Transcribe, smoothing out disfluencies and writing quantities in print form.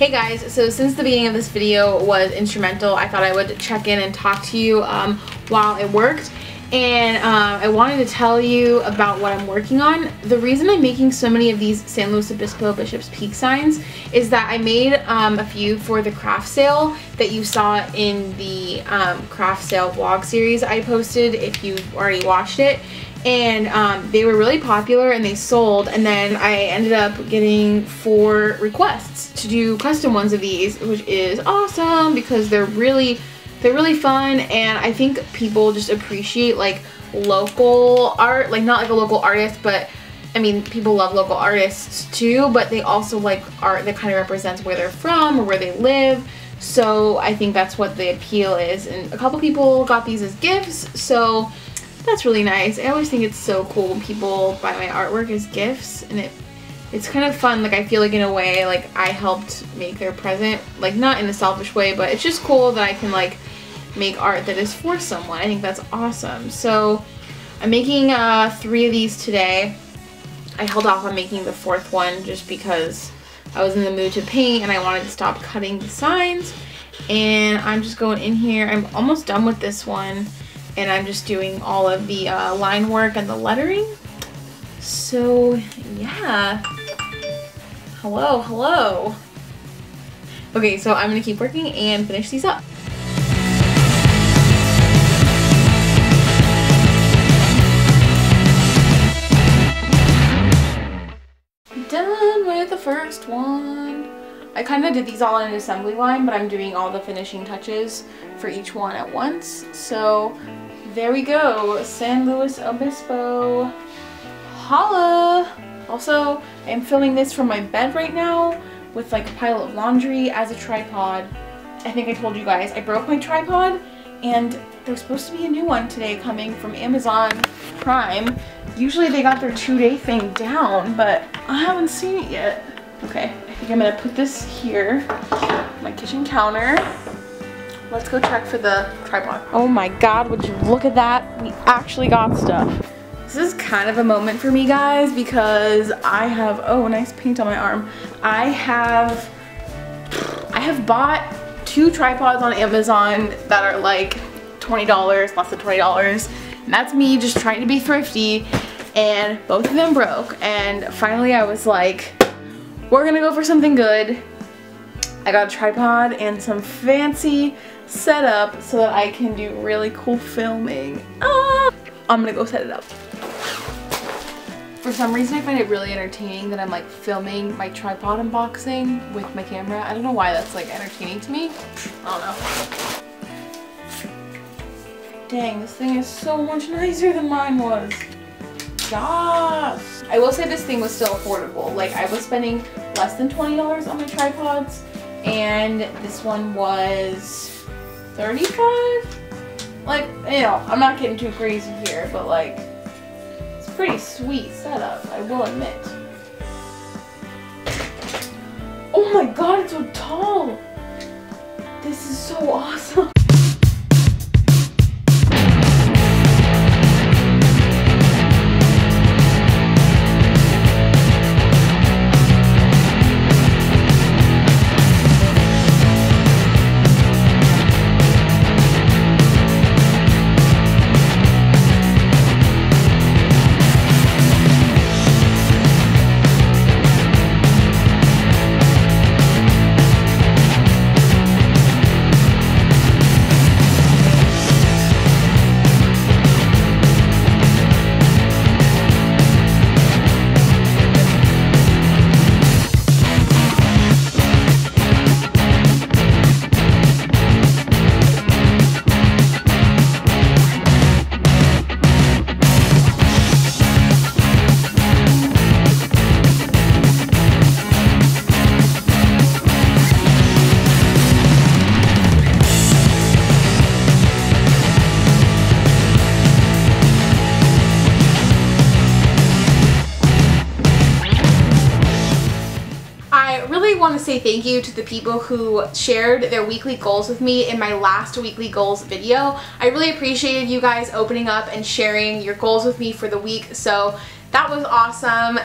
Hey guys, so since the beginning of this video was instrumental, I thought I would check in and talk to you while it worked. And I wanted to tell you about what I'm working on. The reason I'm making so many of these San Luis Obispo Bishop's Peak signs is that I made a few for the craft sale that you saw in the craft sale vlog series I posted if you've already watched it. And they were really popular and they sold, and then I ended up getting 4 requests to do custom ones of these, which is awesome because they're really fun, and I think people just appreciate like local art, like not like a local artist, but I mean people love local artists too, but they also like art that kind of represents where they're from or where they live. So I think that's what the appeal is, and a couple people got these as gifts, so that's really nice. I always think it's so cool when people buy my artwork as gifts, and it's kind of fun. Like I feel like in a way like I helped make their present, like not in a selfish way, but it's just cool that I can like make art that is for someone. I think that's awesome. So I'm making 3 of these today. I held off on making the 4th one just because I was in the mood to paint and I wanted to stop cutting the signs, and I'm just going in here. I'm almost done with this one, and I'm just doing all of the line work and the lettering. So yeah, hello. Okay, so I'm gonna keep working and finish these up. Done with the first one. I kind of did these all in an assembly line, but I'm doing all the finishing touches for each one at once. So there we go, San Luis Obispo. Holla! Also, I'm filming this from my bed right now with like a pile of laundry as a tripod. I think I told you guys I broke my tripod, and there's supposed to be a new one today coming from Amazon Prime. Usually they got their 2-day thing down, but I haven't seen it yet. Okay, I think I'm gonna put this here on my kitchen counter. Let's go check for the tripod. Oh my god, would you look at that? We actually got stuff. This is kind of a moment for me, guys, because I have, oh, nice paint on my arm. I have bought 2 tripods on Amazon that are like $20, less than $20. And that's me just trying to be thrifty, and both of them broke. And finally I was like, we're gonna go for something good. I got a tripod and some fancy setup so that I can do really cool filming. Ah! I'm gonna go set it up. For some reason I find it really entertaining that I'm like filming my tripod unboxing with my camera. I don't know why that's like entertaining to me. I don't know. Dang, this thing is so much nicer than mine was. Yes. I will say this thing was still affordable. Like I was spending less than $20 on my tripods, and this one was $35. Like, you know, I'm not getting too crazy here, but like, it's a pretty sweet setup, I will admit. Oh my god, it's so tall! This is so awesome! Want to say thank you to the people who shared their weekly goals with me in my last weekly goals video. I really appreciated you guys opening up and sharing your goals with me for the week, so that was awesome.